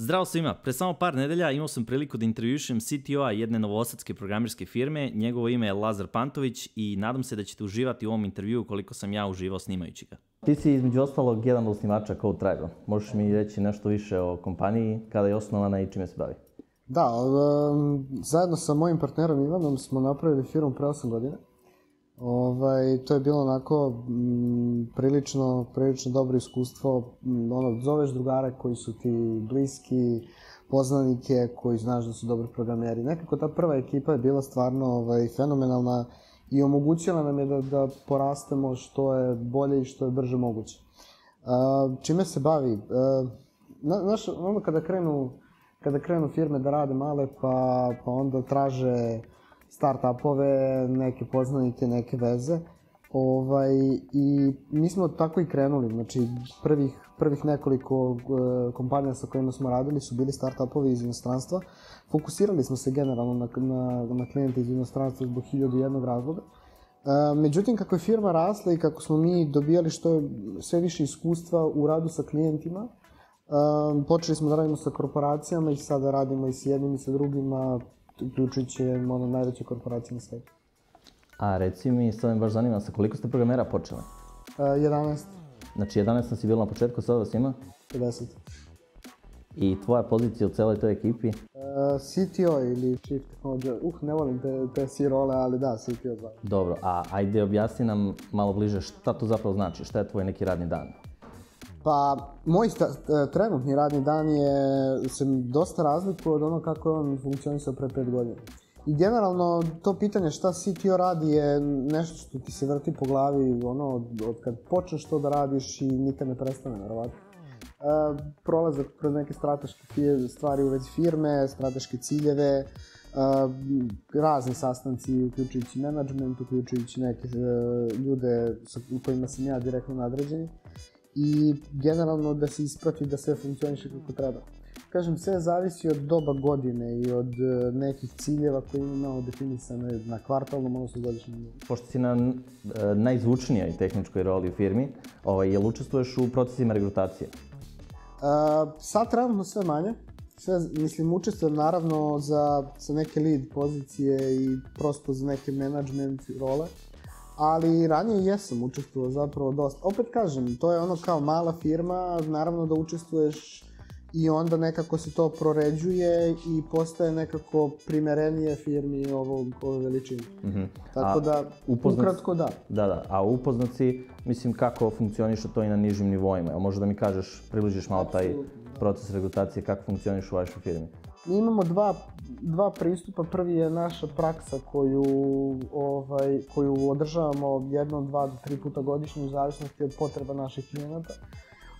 Zdravo svima, pre samo par nedelja imao sam priliku da intervjušujem CTO-a jedne novosadske programerske firme, njegovo ime je Lazar Pantović i nadam se da ćete uživati u ovom intervjuu koliko sam ja uživao snimajući ga. Ti si između ostalog jedan od osnivača Codetribe-a. Možeš mi reći nešto više o kompaniji, kada je osnovana i čime se bavi? Da, zajedno sa mojim partnerom Ivanom smo napravili firmu pre 8 godina. To je bilo onako prilično dobro iskustvo. Zoveš drugare koji su ti bliski, poznanike koji znaš da su dobri programeri. Nekako ta prva ekipa je bila stvarno fenomenalna i omogućila nam je da porastemo što je bolje i što je brže moguće. Čime se bavi? Znaš, onda kada krenu firme da rade male, pa onda traže start-upove, neke poznanike, neke veze. I mi smo tako i krenuli. Znači, prvih nekoliko kompanija sa kojima smo radili su bili start-upovi iz inostranstva. Fokusirali smo se generalno na klijente iz inostranstva zbog 1001 razloga. Međutim, kako je firma rasla i kako smo mi dobijali sve više iskustva u radu sa klijentima, počeli smo da radimo sa korporacijama i sada radimo i s jednim i sa drugima, uključujući najveće korporacije na svetu. A reci mi, sad me baš zanima, sa koliko ste programera počeli? 11. Znači 11 sam si bilo na početku, sada vas ima? 50. I tvoja pozicija u celoj toj ekipi? CTO ili Chief Technology, ne volim te C-role, ali da, CTO znam. Dobro, a ajde objasni nam malo bliže šta to zapravo znači, šta je tvoj neki radni dan? Pa, moj trenutni radni dan se dosta razlikuje od ono kako je on funkcionisao pre 5 godina. I generalno, to pitanje šta CTO radi je nešto što ti se vrti po glavi od kad počneš to da radiš i nikad ne prestane, naravno. Prolazak kroz neke strateške stvari u vezi firme, strateške ciljeve, razni sastanci, uključujući menadžment, uključujući neke ljude u kojima sam ja direktno nadređeni. I generalno da se isprati da sve funkcioniše kako treba. Kažem, sve zavisi od doba godine i od nekih ciljeva koje imamo definisane na kvartalnom, odnosno godišnjem. Pošto si na najzvučnijoj tehničkoj roli u firmi, jel učestvuješ u procesima regrutacije? Sad trenutno sve manje. Mislim, učestvujem naravno za neke lead pozicije i prosto za neke management role. Ali ranije jesam učestvovao zapravo dosta. Opet kažem, to je ono kao mala firma, naravno da učestvuješ i onda nekako se to proređuje i postaje nekako primerenije firmi ove veličine. Tako da, ukratko da. Da, da. A upoznat si, mislim, kako funkcioniš to i na nižim nivoima? Možda da mi kažeš, približiš malo taj proces regrutacije, kako funkcioniš u vašoj firmi? Mi imamo dva pristupa. Prvi je naša praksa koju održavamo jednom, dva do tri puta godišnje u zavisnosti od potreba naših klijenata.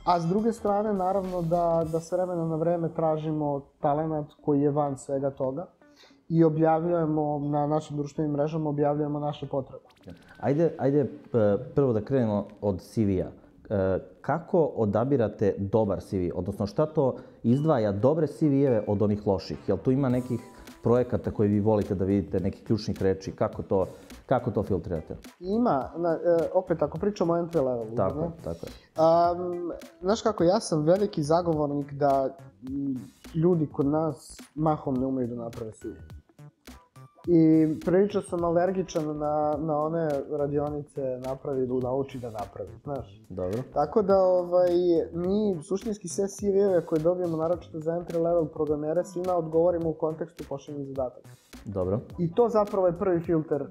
A s druge strane, naravno da s vremena na vreme tražimo talenat koji je van svega toga i objavljujemo na našim društvenim mrežama, objavljujemo naše potrebe. Ajde prvo da krenemo od CV-a. Kako odabirate dobar CV, odnosno šta to izdvaja dobre CV-eve od onih loših? Jel tu ima nekih projekata koje vi volite da vidite, nekih ključnih reči, kako to filtrirate? Ima, opet ako pričamo o entry levelu. Tako je. Znaš kako, ja sam veliki zagovornik da ljudi kod nas mahom ne umeju da naprave CV. I prilično sam alergičan na one radionice napravi da nauči da napravi, znaš. Dobro. Tako da mi suštinski sve CV-eve koje dobijemo, naročito za entry level programere, svima odgovorimo u kontekstu pošaljenih zadataka. Dobro. I to zapravo je prvi filter,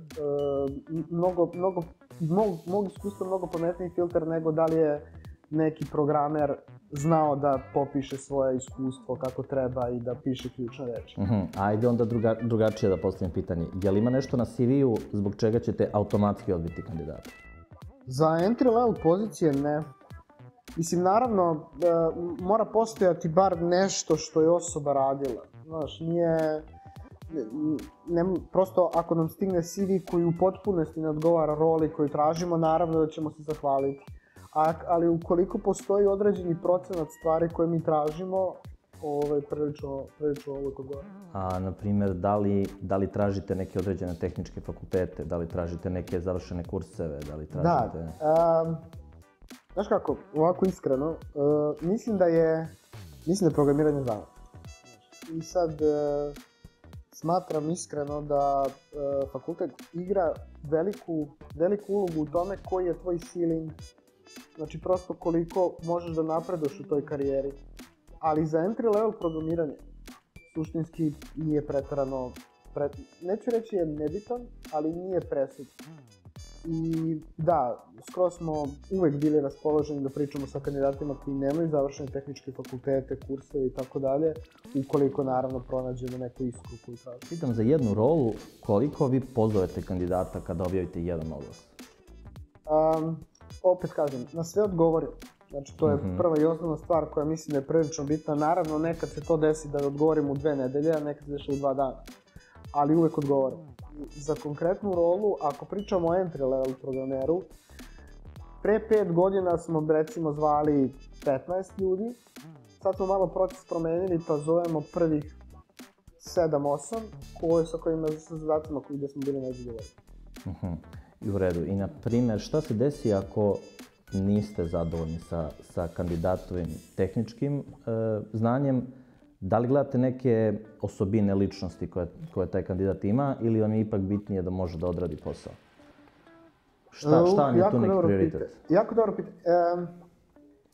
mog iskustva mnogo pametniji filter nego da li je neki programer znao da popiše svoje iskustvo kako treba i da piše ključne reči. Ajde onda drugačije da postavim pitanje. Je li ima nešto na CV-u zbog čega ćete automatski odbiti kandidata? Za entry level pozicije ne. Mislim, naravno, mora postojati bar nešto što je osoba radila. Znaš, nije... Prosto, ako nam stigne CV koji u potpunosti ne odgovara roli koju tražimo, naravno da ćemo se zahvaliti. Ali ukoliko postoji određeni procenat stvari koje mi tražimo, prilično ovako gore. A, na primjer, da li tražite neke određene tehničke fakultete, da li tražite neke završene kurseve, da li tražite... Da, znaš kako, ovako iskreno, mislim da je programiranje zanat. i sad smatram iskreno da fakultet igra veliku ulogu u tome koji je tvoj ceiling, znači prosto koliko možeš da napreduješ u toj karijeri, ali za entry level programiranje suštinski nije pretarano, neću reći je nebitan, ali nije presudan. I da, skoro smo uvek bili raspoloženi da pričamo sa kandidatima koji nemaju završene tehničke fakultete, kurseve i tako dalje, ukoliko naravno pronađemo neku iskru koju tražimo. Pitam za jednu rolu, koliko vi pozovete kandidata kada objavite jedan oglas? Opet kažem, na sve odgovorim. Znači, to je prva i osnovna stvar koja mislim da je prilično bitna. Naravno, nekad se to desi da odgovorim u 2 nedelje, a nekad se dešava u 2 dana. Ali uvek odgovorim. Za konkretnu rolu, ako pričamo o entry level programeru, pre 5 godina smo recimo zvali 15 ljudi, sad smo malo proces promenili pa zovemo prvih 7-8 sa kojima sa zadacima gde smo bili nezadovoljni. I u redu. I na primer, šta se desi ako niste zadovoljni sa kandidatovim tehničkim znanjem? Da li gledate neke osobine ličnosti koje taj kandidat ima ili vam je ipak bitnije da može da odradi posao? Šta vam je tu neki prioritet? Jako dobro pitanje.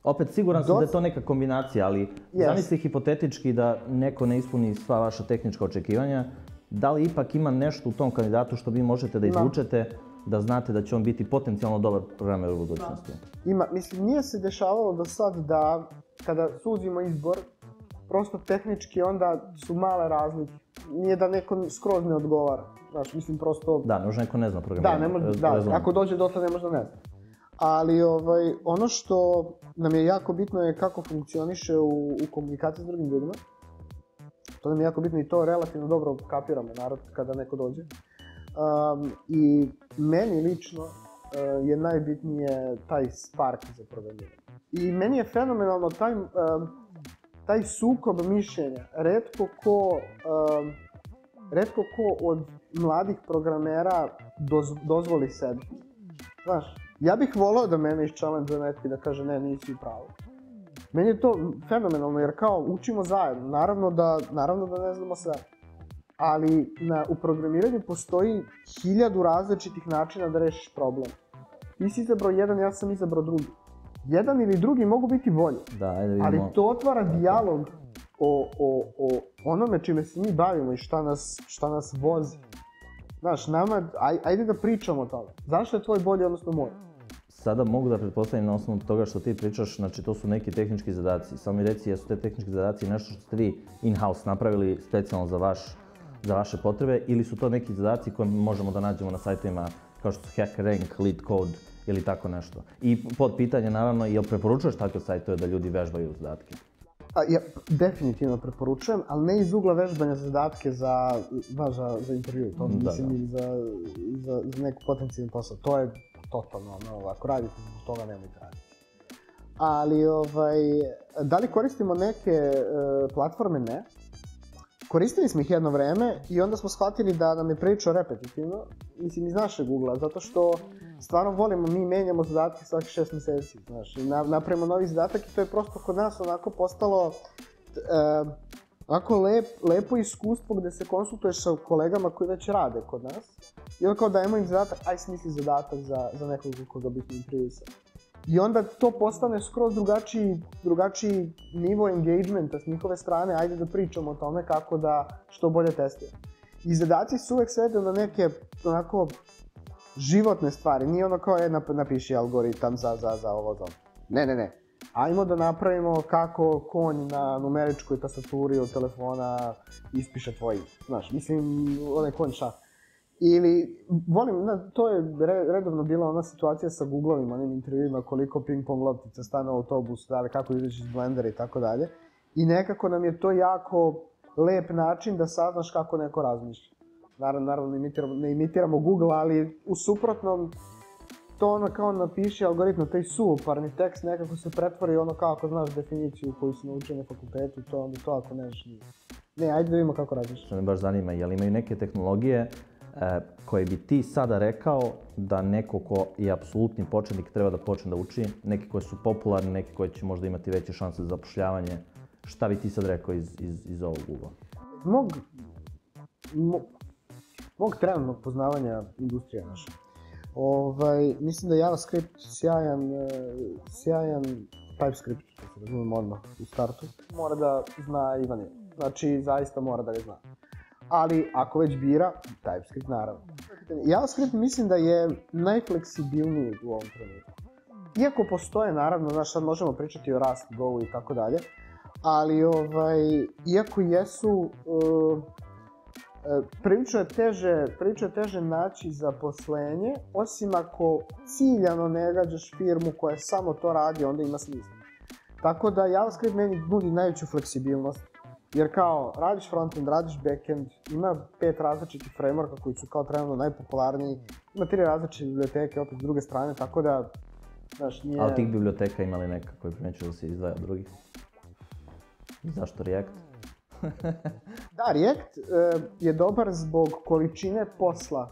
Opet, siguran sam da je to neka kombinacija, ali zamislite hipotetički da neko ne ispuni sva vaša tehnička očekivanja. Da li ipak ima nešto u tom kandidatu što vi možete da izvučete, da znate da će on biti potencijalno dobar programer u budućnosti? Ima. Mislim, nije se dešavalo do sad da kada sudimo izbor, prosto tehnički onda su male razlike. Nije da neko skroz ne odgovara. Znaš, mislim prosto... Da, ne može neko ne zna programiranje. Da, ako dođe do toga ne može da ne zna. Ali ono što nam je jako bitno je kako funkcioniše u komunikaciji s drugim ljudima. To nam je jako bitno i to relativno dobro kapiramo, narod, kada neko dođe. I meni lično je najbitnije taj spark za programiranje. I meni je fenomenalno taj sukob mišljenja. Retko ko od mladih programera dozvoli sebi. Znaš, ja bih volao da mene ischalenđuje neki da kaže ne, nisi u pravu. Meni je to fenomenalno jer kao učimo zajedno, naravno da ne znamo sve. Ali u programiranju postoji 1000 različitih načina da rešiš problem. Ti si izabrao jedan, ja sam izabrao drugi. Jedan ili drugi mogu biti bolji, ali to otvara dijalog o onome čime se mi bavimo i šta nas vozi. Znaš, ajde da pričamo o tome. Zašto je tvoj bolji, odnosno moj? Sada mogu da pretpostavim na osnovu toga što ti pričaš, znači to su neki tehnički zadaci. Samo mi reci, jesu te tehnički zadaci nešto što ste vi in-house napravili specijalno za vaše potrebe ili su to neki zadaci koje možemo da nađemo na sajtima kao što su HackRank, LeetCode, ili tako nešto. I pod pitanje, naravno, jel preporučuješ takve sajtove da ljudi vežbaju zadatke? Ja definitivno preporučujem, ali ne iz ugla vežbanja zadatke za intervju, to mislim ili za neku potencijalnu posao. To je totalno, ako radite zbog toga, nemojte raditi. Ali, da li koristimo neke platforme? Ne. Koristili smo ih jedno vreme i onda smo shvatili da nam je prilično repetitivno, mislim iz našeg ugla, zato što stvarno volimo, mi menjamo zadatke svaki 6 meseci, znaš, napravimo novi zadatak i to je prosto kod nas onako postalo onako lepo iskustvo gde se konsultuješ sa kolegama koji već rade kod nas i onda kao dajemo im zadatak, aj smisli zadatak za nekog koga bih mi privisao. I onda to postane skroz drugačiji nivo engagementa s njihove strane, ajde da pričamo o tome kako da što bolje testiramo. I zadaci su uvek svedu na neke onako životne stvari, nije ono kao napiši algoritam za ovo. Ne. Ajmo da napravimo kako konj na numeričkoj tastaturi od telefona ispiše tvoj, znaš, mislim, onaj konj šah. Ili, volim, to je redovno bila ona situacija sa Google-ovim, onim intervjuima koliko ping-pong loptica stane u autobusu, da li kako ideš iz blendera i tako dalje. I nekako nam je to jako lep način da saznaš kako neko razmišlja. Naravno, ne imitiramo Google, ali u suprotnom, to ono kao napiši algoritmu, taj suvoparni tekst nekako se pretvori ono kao ako znaš definiciju koju si naučio na fakultetu, to onda to ako ne znaš nije. Ne, ajde da vidimo kako razmišlja. To me baš zanima, jel imaju neke tehnologije koje bi ti sada rekao da neko ko je apsolutni početnik treba da počne da uči, neke koje su popularne, neke koje će možda imati veće šanse za zapošljavanje, Šta bi ti sad rekao iz ovog ugla? Mog trenutnog poznavanja industrije naše. Mislim da je JavaScript sjajan TypeScript, da se razumemo odmah u startu. Mora da zna Ivan, znači zaista mora da ga zna. Ali ako već bira, TypeScript naravno. JavaScript mislim da je najfleksibilniji u ovom trenutku. Iako postoje naravno, znaš sad možemo pričati o Rust, Go i tako dalje, ali iako jesu, prilično je teže naći zaposlenje, osim ako ciljano ne gađaš firmu koja samo to radi, onda ima smisla. Tako da JavaScript meni nudi najveću fleksibilnost, jer kao radiš frontend, radiš backend, ima 5 različitih frameworka koji su kao trenutno najpopularniji, ima 3 različite biblioteke opet s druge strane, tako da, znaš, nije... A od tih biblioteka ima li neka koju primeću da se izdvaja od drugih? Zašto React? Da, React je dobar zbog količine posla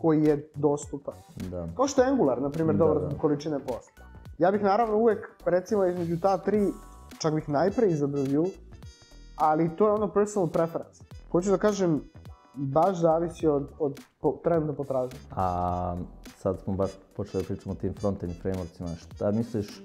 koji je dostupan. Kao što je Angular, na primjer, dobar zbog količine posla. Ja bih naravno uvek, recimo između ta tri, čak bih najprej izabrao Vue, ali to je ono personal preference. Hoću da kažem, baš zavisi od trenutno potražnje. A sad smo baš počeli da pričamo o tim frontend frameworkcima. Šta misliš,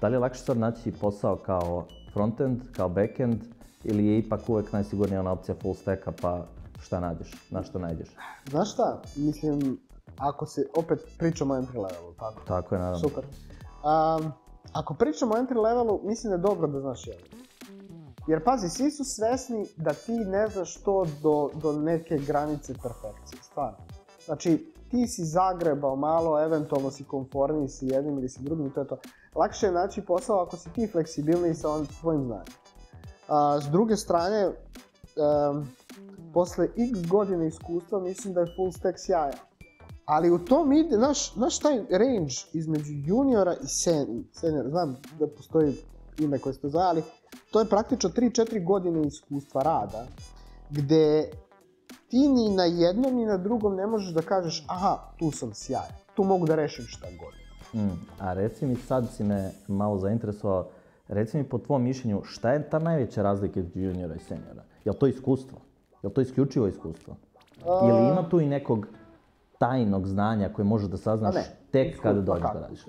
da li je lakše stvar naći posao kao frontend, kao backend, ili je ipak uvek najsigurnija ona opcija full stacka, pa šta nađeš, na što najdeš? Znaš šta, mislim, ako se, opet pričamo o entry levelu, tako? Tako je, naravno. Super. Ako pričamo o entry levelu, mislim da je dobro da znaš jedan. Jer pazi, svi su svesni da ti ne znaš to do neke granice perfekcije, stvarno. Znači, ti si zagrebao malo, eventualno si konforniji si jednim ili si drugim i to je to. Lakše je naći posao ako si ti fleksibilniji sa svojim znanjem. S druge strane, posle x godine iskustva mislim da je full stack sjajan. Ali u tom ide, znaš taj range između juniora i seniora, znam da postoji ime koje ste zove, ali to je praktično 3-4 godine iskustva rada, gde ti ni na jednom ni na drugom ne možeš da kažeš aha, tu sam sjajan, tu mogu da rešim šta god. A reci mi, sad si me malo zainteresovao, reci mi po tvojom mišljenju, šta je ta najveća razlika između juniora i seniora? Je li to iskustvo? Je li to isključivo iskustvo? Ili ima tu i nekog tajnog znanja koje možeš da saznaš tek kada dođeš da radiš?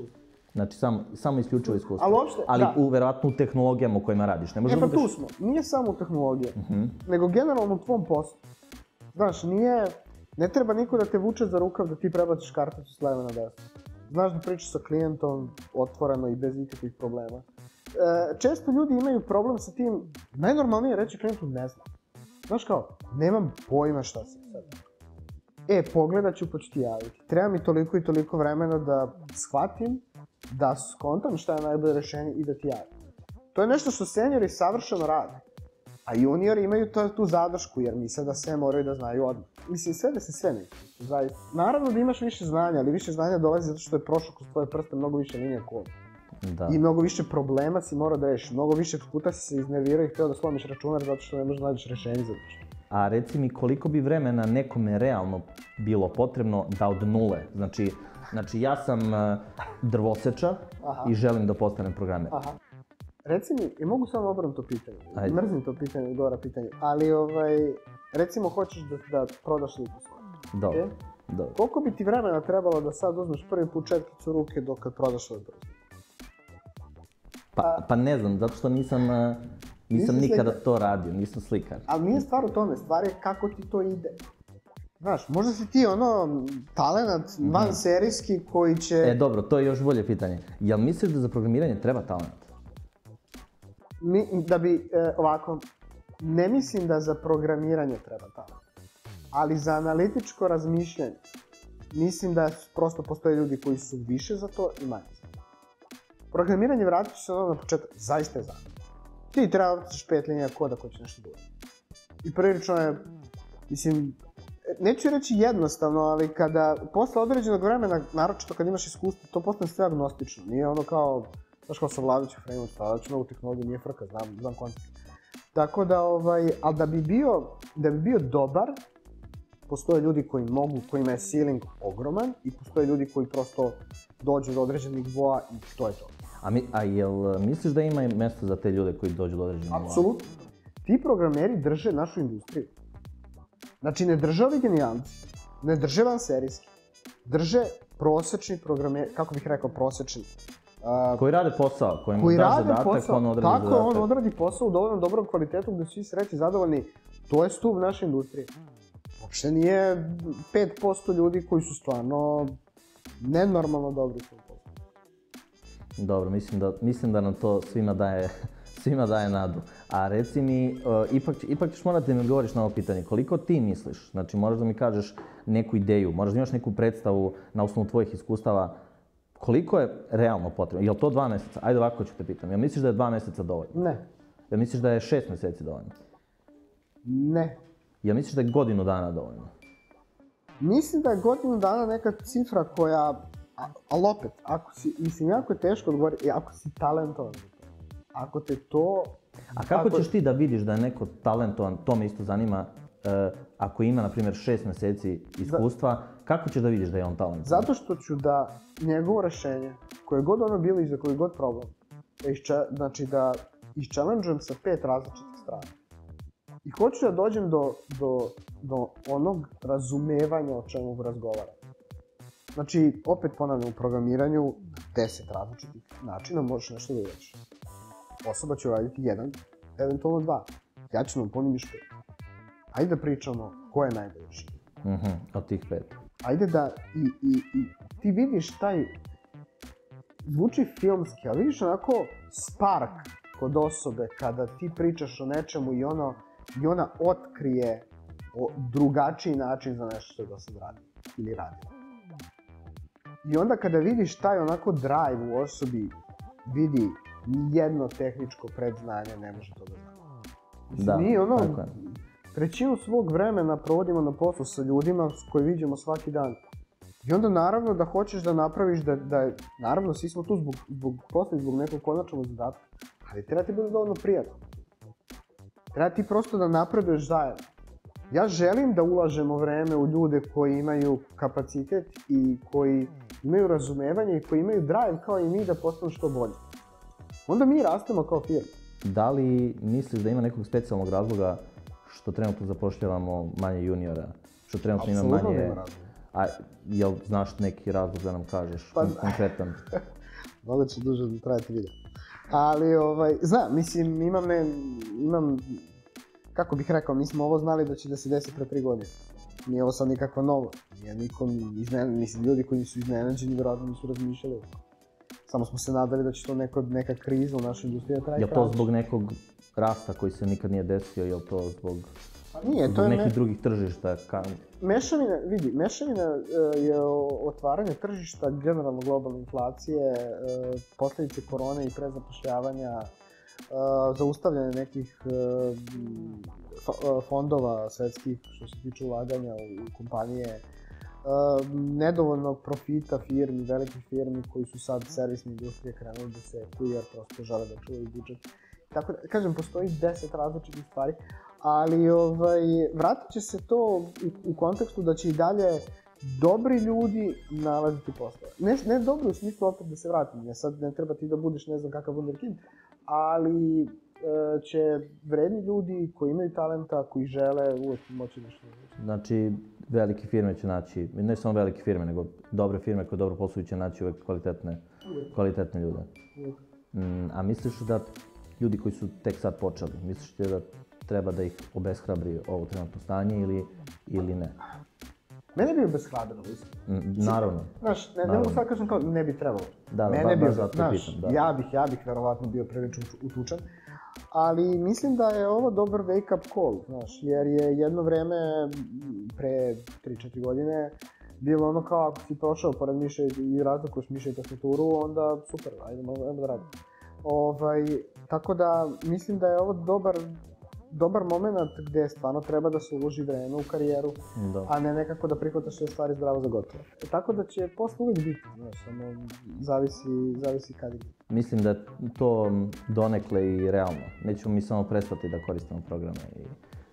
Znači, samo isključivo iskustvo. Ali verovatno u tehnologijama u kojima radiš. E pa tu smo. Nije samo u tehnologije, nego generalno u tvom poslu. Znaš, ne treba niko da te vuče za rukav da ti prebaciš karticu s leve na desno. Znaš da pričaš sa klijentom otvoreno i bez ikakvih problema. Često ljudi imaju problem sa tim, najnormalnije je reći klijentu ne znam. Znaš kao, nemam pojma šta sam sad. Pogledat ću pa ću ti javiti. Treba mi toliko i toliko vremena da shvatim, da skontam šta je najbolje rešenje i da ti javim. To je nešto što seniori savršeno rade. A juniori imaju tu zadršku jer misle da sve moraju da znaju odmah. Mislim, sve da se sve ne znaju. Naravno da imaš više znanja, ali više znanja dolazi zato što je prošlo kroz tvoje prste mnogo više linija koda. I mnogo više problema si morao da rešiš, mnogo više puta si se iznervirao i hteo da slomiš računar zato što ne možeš da nađeš rešenje za nešto. A reci mi koliko bi vremena nekome realno bilo potrebno da od nule, znači ja sam drvosečar i želim da postanem programer. Reci mi, i mogu samo obrnuti to pitanje, mrzim to pitanje, dobra pitanje, ali recimo hoćeš da prodaš sliku svoju. Dobro, dobro. Koliko bi ti vremena trebalo da sad uzmeš prvi put četkicu ruke dok kad prodaš svoju brzo? Pa ne znam, zato što nisam nikada to radio, nisam slikar. Ali nije stvar u tome, stvar je kako ti to ide. Znaš, možda si ti ono talenat vanserijski koji će... Dobro, to je još bolje pitanje. Jel misliš da za programiranje treba talenat? Da bi, ovako, ne mislim da za programiranje treba talenat. Ali za analitičko razmišljanje mislim da prosto postoje ljudi koji su više za to i manje za to. Programiranje vratit ću se na početak, zaista je zajedno. Ti treba vratiš 5 linija koda koji će nešto doći. I prilično je, mislim, neću reći jednostavno, ali kada posle određenog vremena, naročito kad imaš iskustvo, to postane sve agnostično. Nije ono kao, znaš kao savladajući framework, savladajući novu tehnologiju, nije frka, znam koncept. Tako da, ali da bi bio dobar, postoje ljudi koji mogu, kojima je ceiling ogroman i postoje ljudi koji prosto dođu do određenih nivoa i to je to. A jel misliš da ima mjesto za te ljude koji dođu do određenog nivoa? Apsolutno. Ti programeri drže našu industriju. Znači, ne drže ovi genijalci, ne drže van serijski. Drže prosječni programeri, kako bih rekao prosječni. Koji rade posao, koji mu daš zadatak, on odradi zadatak. Tako, on odradi posao u dovoljno dobrom kvalitetu gdje su svi sretni, zadovoljni. To je stup naše industrije. Uopšte nije 5% ljudi koji su stvarno nenormalno dobri u svom poslu. Dobro, mislim da nam to svima daje nadu. A reci mi, ipak ćeš morati da mi odgovoriš na ovo pitanje. Koliko ti misliš? Znači, moraš da mi kažeš neku ideju, moraš da imaš neku predstavu na osnovu tvojih iskustava. Koliko je realno potrebno? Je li to 2 mjeseca? Ajde, ovako ću te pitam. Jel misliš da je 2 mjeseca dovoljno? Ne. Jel misliš da je 6 mjeseci dovoljno? Ne. Jel misliš da je godinu dana dovoljno? Mislim da je godinu dana neka cifra koja... Ali opet, mislim, jako je teško odgovoriti, ako si talentovan. Ako te to... A kako ćeš ti da vidiš da je neko talentovan, to me isto zanima, ako ima, na primjer, 6 mjeseci iskustva, kako ćeš da vidiš da je on talentovan? Zato što ću da njegovo rešenje, koje god ono bilo i za koji god problem, znači da iščalenđujem sa 5 različitih strana. I hoću da dođem do onog razumevanja o čemu razgovaram. Znači, opet ponavljam, u programiranju 10 različitih načina možeš nešto da urađeš. Osoba će uraditi 1, eventualno 2. Ja ću nam ponuditi 5. Ajde da pričamo ko je najbolje rešenje. Od tih 5. Ajde da i ti vidiš taj, zvuči filmski, ali vidiš onako spark kod osobe kada ti pričaš o nečemu i ona otkrije drugačiji način za nešto što je do sad radila ili radila. I onda kada vidiš taj onako drive u osobi, vidi nijedno tehničko predznanje, ne može to da znamo. Mi ono, trećinu svog vremena provodimo na poslu sa ljudima koje viđemo svaki dan. I onda naravno da hoćeš da napraviš, naravno svi smo tu zbog posla i zbog nekog konačnog zadatka, ali treba ti biti dovoljno prijatno. Treba ti prosto da napreduješ zajedno. Ja želim da ulažemo vreme u ljude koji imaju kapacitet i koji imaju razumevanje i koji imaju drive kao i mi da postanu što bolje. Onda mi rastemo kao firma. Da li misliš da ima nekog specijalnog razloga što trenutno zapošljavamo manje juniora? Što trenutno ima manje... Apsolutno nema razloga. Jel znaš neki razlog da nam kažeš konkretan? Voda će duže da trajati video. Ali, znam, mislim, imam... Kako bih rekao, mi smo ovo znali da će da se desi pre 3 godine. Nije ovo sad nikakva novo. Mislim, ljudi koji su iznenađeni vjerojatno nisu razmišljali. Samo smo se nadali da će to neka kriza u našoj industriji da traje kraće. Je to zbog nekog rasta koji se nikad nije desio, je to zbog nekih drugih tržišta? Mešavina je otvaranje tržišta, generalno globalne inflacije, posljedice korone i prezapošljavanja, zaustavljanje nekih fondova svetskih što se tiče ulaganja u kompanije, nedovoljnog profita firmi, velikih firmi koji su sad servisne industrije krenuli da se kuju jer prosto žele da čuvaju budžet. Tako da, kažem, postoji 10 različitih stvari, ali vratit će se to u kontekstu da će i dalje dobri ljudi nalaziti posao. Ne dobro u smislu opet da se vratim, sad ne treba ti da budeš ne znam kakav wunderkind, ali će vredni ljudi koji imaju talenta, koji žele, uvek moći nešto. Znači, velike firme će naći, ne samo velike firme, nego dobre firme koje dobro posluju će naći uvek kvalitetne ljude. A misliš da ljudi koji su tek sad počeli, misliš da treba da ih obeshrabri ovo trenutno stanje ili ne? Mene bi obeshrabrilo, naravno. Znaš, ne mogu sad kažem kao ne bi trebalo. Mene bi, znaš, ja bih verovatno bio prilično utučan. Ali mislim da je ovo dobar wake up call, znaš, jer je jedno vreme, pre 3-4 godine, bilo ono kao ako si prošao pored miše i razlikuješ miše i tastaturu, onda super, ajmo da radimo. Tako da mislim da je ovo dobar moment gdje stvarno treba da se uloži vreme u karijeru, a ne nekako da prihvataš sve stvari zdravo za gotovo. Tako da će posle uvijek biti, samo zavisi kada biti. Mislim da je to donekle i realno. Nećemo mi samo prestati da koristimo programe.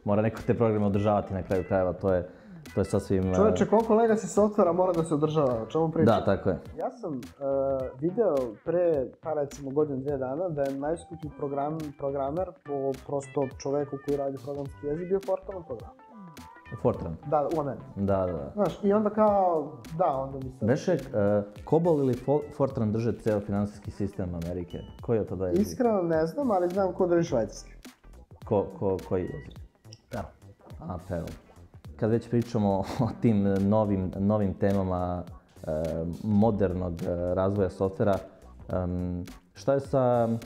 Mora neko te programe održavati na kraju krajeva, to je To je sasvim... Čovječe, koliko legacy softvera mora da se održava, o čemu pričam? Da, tako je. Ja sam video pre, pa recimo godinu, dvije dana, da je najskuplji programer po prosto čoveku koji radi programski jezik bio Fortran program. Fortran? Da, u Americi. Da, da. Znaš, i onda kao, da, onda bi se... Beše, Cobol ili Fortran drže ceo finansijski sistem Amerike? Koji je to da jezik? Iskreno ne znam, ali znam ko drži švajcarski. Koji jezik? Perl. A, Perl. Kad već pričamo o tim novim temama modernog razvoja softvera, šta je sa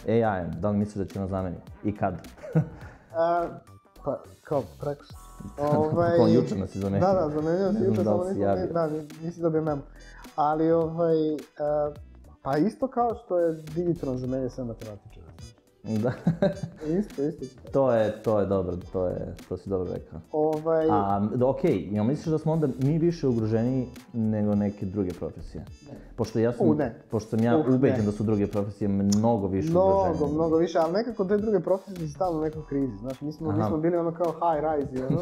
AI-em? Da li misliš da će nas zameniti? I kad? Pa, kao prekšt. Kao jučer nas izvonio. Da, zamenio se jučer, samo nisi dobio memo. Ali, pa isto kao što je Digitron zamenio sve matematičare. Da. Isto ću tako. To je dobro, to si dobro rekao. Okej, jel misliš da smo onda mi više ugroženiji nego neke druge profesije? Ne. Pošto sam ja ubeđen da su druge profesije mnogo više ugroženije. Mnogo više, ali nekako te druge profesije su stalno u nekoj krizi. Znaš, mi smo bili ono kao high rise i ono.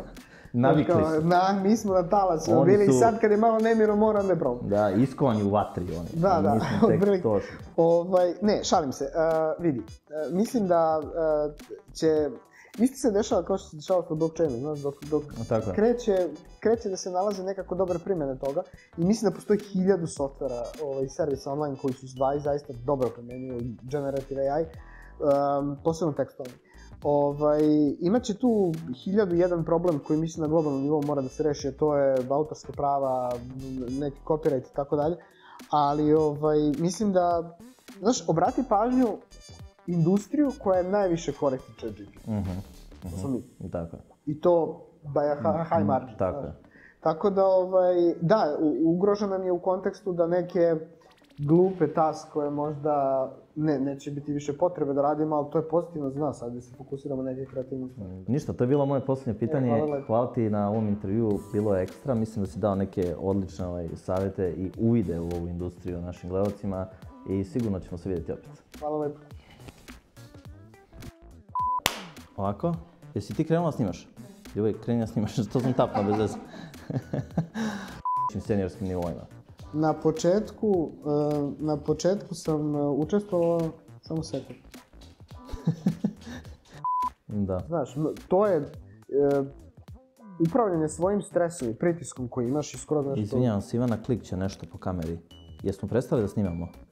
Navikli su. Mi smo na talasu bili i sad kad je malo nemiro moram ne probam. Da, iskonju u vatri oni. Da, odbrlik. Ne, šalim se, vidi, mislim da će, isto se dešava kao što se dešava u blockchainu, znaš, dok kreće da se nalaze nekako dobre primjene toga i mislim da postoji 1000 softvera i servisa online koji su zaista dobro primjenjuju Generative AI, posebno tekstualni. Imat će tu 1001 problem koji mislim na globalnom nivou mora da se reši, a to je autorska prava, neki copyright i tako dalje, ali mislim da, znaš, obrati pažnju industriju koja je najviše korekti ChatGPT. To su mi. I to by high margin. Tako da, da, ugrožena mi je u kontekstu da neke glupe task koje možda neće biti više potrebe da radimo, ali to je pozitivno za nas, da se fokusiramo na neke kreativne stvari. Ništa, to je bilo moje posljednje pitanje. Hvala ti na ovom intervju, bilo je ekstra. Mislim da si dao neke odlične savjete i uvide u ovu industriju našim gledalcima i sigurno ćemo se vidjeti opet. Hvala lepo. Ovako, jesi ti krenula snimaš? Ljubav, kreni da snimaš, to sam tapno bez veze. Seniorskim nivoima. Na početku sam učestvovao samo sekund. Da. Znaš, to je upravljanje svojim stresom i pritiskom koji imaš i skoro nešto... Izvinjavam se, Ivana, klik će nešto po kameri. Jesmo prestali da snimamo?